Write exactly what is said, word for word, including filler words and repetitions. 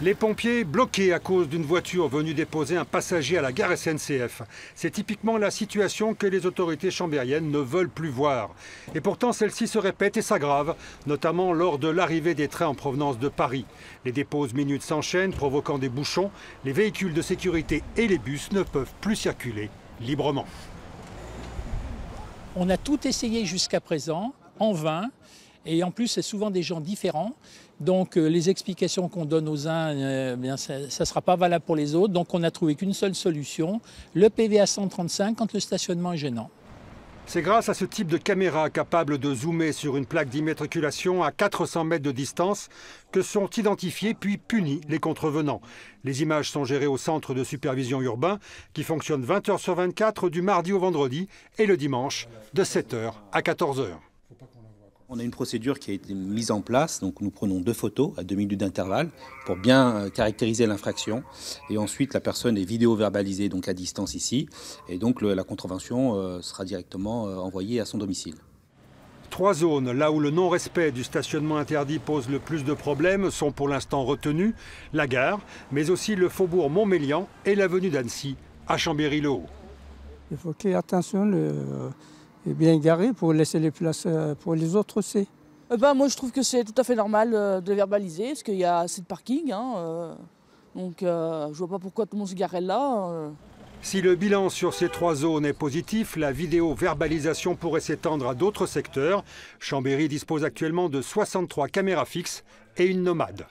Les pompiers bloqués à cause d'une voiture venue déposer un passager à la gare S N C F. C'est typiquement la situation que les autorités chambériennes ne veulent plus voir. Et pourtant, celle-ci se répète et s'aggrave, notamment lors de l'arrivée des trains en provenance de Paris. Les déposes minutes s'enchaînent, provoquant des bouchons. Les véhicules de sécurité et les bus ne peuvent plus circuler librement. On a tout essayé jusqu'à présent, en vain. Et en plus, c'est souvent des gens différents. Donc euh, les explications qu'on donne aux uns, euh, bien, ça ne sera pas valable pour les autres. Donc on n'a trouvé qu'une seule solution, le P V A cent trente-cinq quand le stationnement est gênant. C'est grâce à ce type de caméra capable de zoomer sur une plaque d'immatriculation à quatre cents mètres de distance que sont identifiés puis punis les contrevenants. Les images sont gérées au centre de supervision urbain qui fonctionne vingt heures sur vingt-quatre du mardi au vendredi et le dimanche de sept heures à quatorze heures. On a une procédure qui a été mise en place, donc nous prenons deux photos à deux minutes d'intervalle pour bien caractériser l'infraction. Et ensuite, la personne est vidéo-verbalisée, donc à distance ici. Et donc le, la contravention sera directement envoyée à son domicile. Trois zones, là où le non-respect du stationnement interdit pose le plus de problèmes, sont pour l'instant retenues. La gare, mais aussi le faubourg Montmélian et l'avenue d'Annecy à Chambéry-le-Haut. Il faut qu'il y ait attention... Le... Et bien garé pour laisser les places pour les autres aussi. Eh ben, moi je trouve que c'est tout à fait normal de verbaliser, parce qu'il y a assez de parking. Hein, euh, donc euh, je ne vois pas pourquoi tout le monde se garait là. Euh. Si le bilan sur ces trois zones est positif, la vidéo-verbalisation pourrait s'étendre à d'autres secteurs. Chambéry dispose actuellement de soixante-trois caméras fixes et une nomade.